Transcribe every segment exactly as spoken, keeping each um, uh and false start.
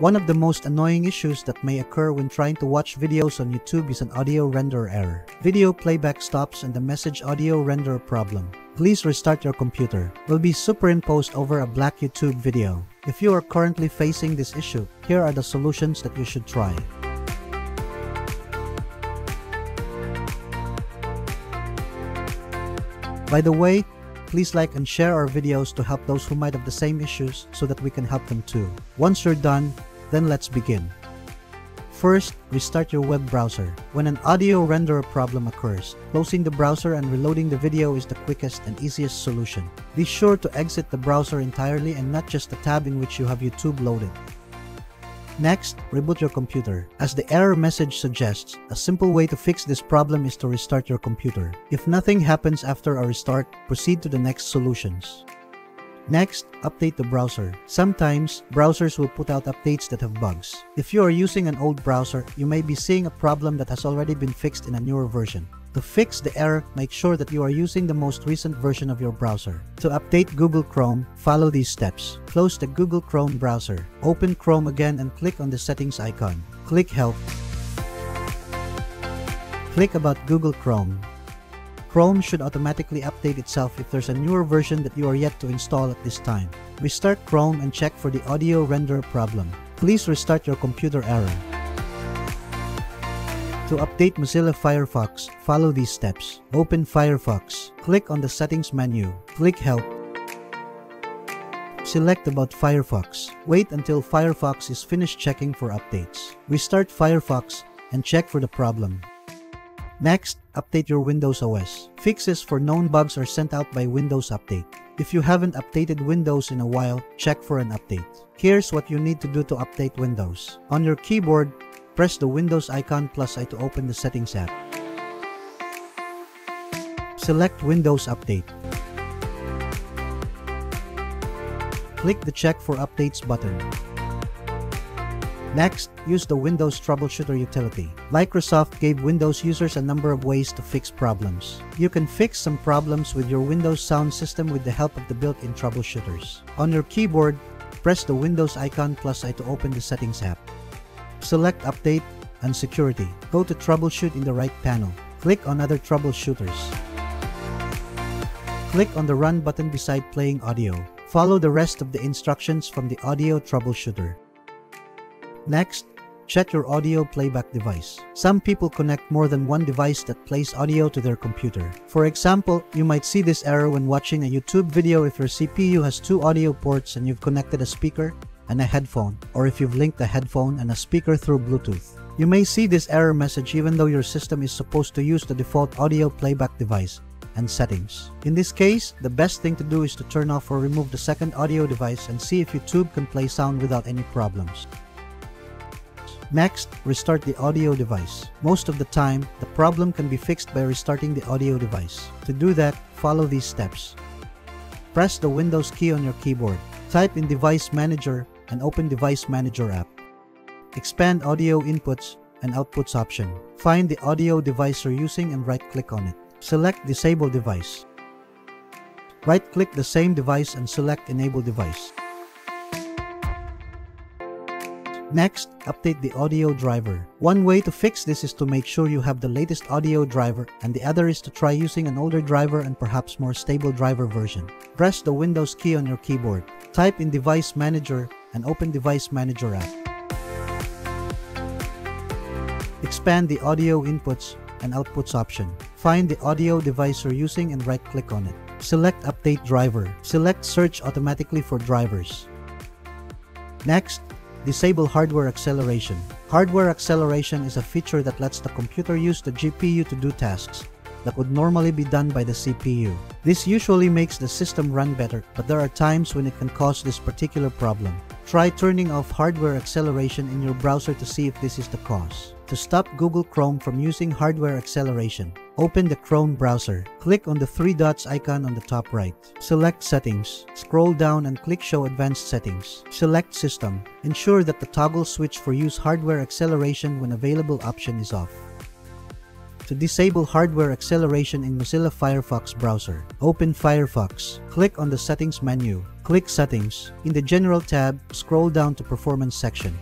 One of the most annoying issues that may occur when trying to watch videos on YouTube is an audio render error. Video playback stops and the message audio render problem. Please restart your computer. Will be superimposed over a black YouTube video. If you are currently facing this issue, here are the solutions that you should try. By the way, please like and share our videos to help those who might have the same issues so that we can help them too. Once you're done, then let's begin. First, restart your web browser. When an audio renderer problem occurs, closing the browser and reloading the video is the quickest and easiest solution. Be sure to exit the browser entirely and not just the tab in which you have YouTube loaded. Next, reboot your computer. As the error message suggests, a simple way to fix this problem is to restart your computer. If nothing happens after a restart, proceed to the next solutions. Next, update the browser. Sometimes, browsers will put out updates that have bugs. If you are using an old browser, you may be seeing a problem that has already been fixed in a newer version. To fix the error, make sure that you are using the most recent version of your browser. To update Google Chrome, follow these steps. Close the Google Chrome browser. Open Chrome again and click on the settings icon. Click Help. Click About Google Chrome. Chrome should automatically update itself if there's a newer version that you are yet to install at this time. Restart Chrome and check for the audio renderer problem. Please restart your computer error. To update Mozilla Firefox, follow these steps. Open Firefox. Click on the Settings menu. Click Help. Select About Firefox. Wait until Firefox is finished checking for updates. Restart Firefox and check for the problem. Next, update your Windows O S. Fixes for known bugs are sent out by Windows Update. If you haven't updated Windows in a while, check for an update. Here's what you need to do to update Windows. On your keyboard, press the Windows icon plus I to open the Settings app. Select Windows Update. Click the Check for Updates button. Next, use the Windows Troubleshooter utility. Microsoft gave Windows users a number of ways to fix problems. You can fix some problems with your Windows sound system with the help of the built-in troubleshooters. On your keyboard, press the Windows icon plus I to open the Settings app. Select Update and Security. Go to Troubleshoot in the right panel. Click on Other Troubleshooters. Click on the Run button beside Playing Audio. Follow the rest of the instructions from the Audio Troubleshooter. Next, check your audio playback device. Some people connect more than one device that plays audio to their computer. For example, you might see this error when watching a YouTube video if your C P U has two audio ports and you've connected a speaker and a headphone, or if you've linked a headphone and a speaker through Bluetooth. You may see this error message even though your system is supposed to use the default audio playback device and settings. In this case, the best thing to do is to turn off or remove the second audio device and see if YouTube can play sound without any problems. Next, restart the audio device. Most of the time, the problem can be fixed by restarting the audio device. To do that, follow these steps. Press the Windows key on your keyboard. Type in Device Manager and open Device Manager app. Expand Audio Inputs and Outputs option. Find the audio device you're using and right-click on it. Select Disable Device. Right-click the same device and select Enable Device. Next, update the audio driver. One way to fix this is to make sure you have the latest audio driver, and the other is to try using an older driver and perhaps more stable driver version. Press the Windows key on your keyboard. Type in Device Manager and open Device Manager app. Expand the Audio Inputs and Outputs option. Find the audio device you're using and right-click on it. Select Update Driver. Select Search Automatically for Drivers. Next, disable hardware acceleration. Hardware acceleration is a feature that lets the computer use the G P U to do tasks that would normally be done by the C P U. This usually makes the system run better, but there are times when it can cause this particular problem. Try turning off hardware acceleration in your browser to see if this is the cause. To stop Google Chrome from using hardware acceleration, open the Chrome browser. Click on the three dots icon on the top right. Select Settings. Scroll down and click Show Advanced Settings. Select System. Ensure that the toggle switch for Use Hardware Acceleration when available option is off. To disable hardware acceleration in Mozilla Firefox browser, open Firefox. Click on the Settings menu. click Settings. In the General tab, scroll down to Performance section.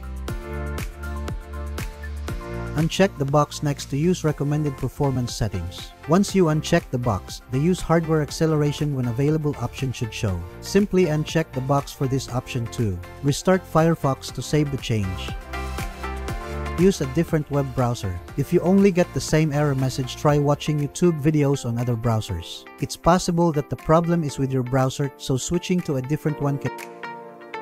Uncheck the box next to Use Recommended Performance Settings. Once you uncheck the box, the Use Hardware Acceleration When Available option should show. Simply uncheck the box for this option too. Restart Firefox to save the change. Use a different web browser. If you only get the same error message, try watching YouTube videos on other browsers. It's possible that the problem is with your browser, so switching to a different one can...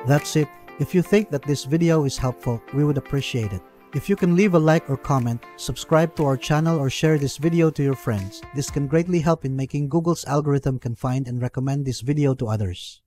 That's it. If you think that this video is helpful, we would appreciate it. If you can leave a like or comment, subscribe to our channel or share this video to your friends. This can greatly help in making Google's algorithm can find and recommend this video to others.